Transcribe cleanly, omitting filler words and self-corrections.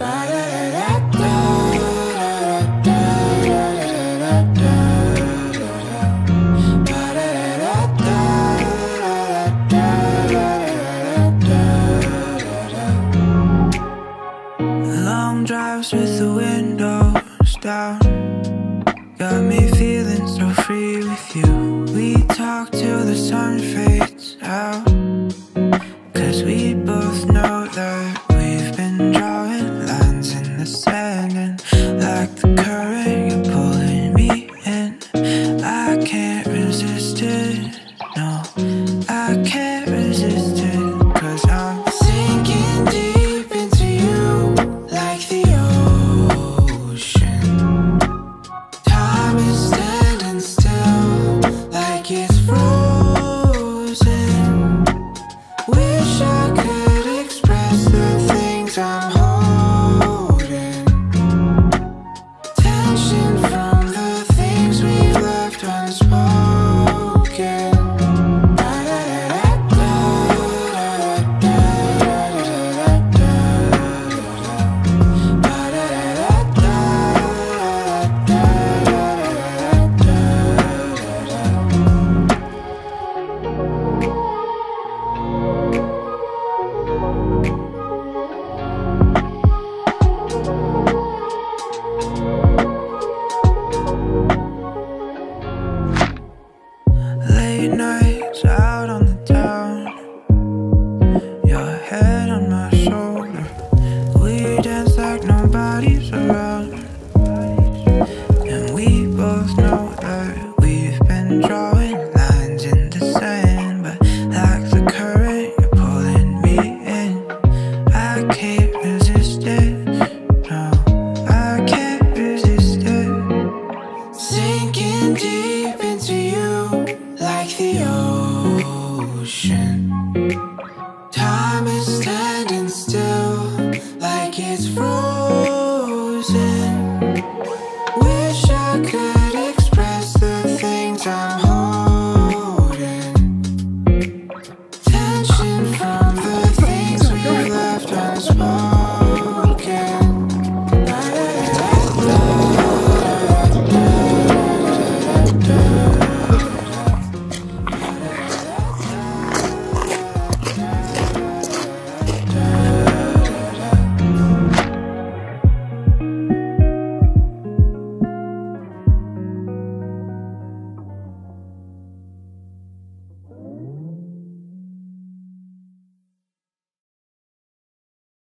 Long drives with the windows down got me feeling so free with you. We talk till the sun fades out, 'cause we both know that we've been drawing lines in the sand, and like the current you're pulling me in. I can't resist it, no, I can't resist it, 'cause I'm sinking deep into you like the ocean. Time is standing still like it's frozen. Wish I could express the things I'm holding, tension from the things we've left unspoken. Late nights out on the town, your head on my shoulder. We dance like nobody's around, and we both know that we've been drawing lines in the sand, but like the current, you're pulling me in. I can't resist.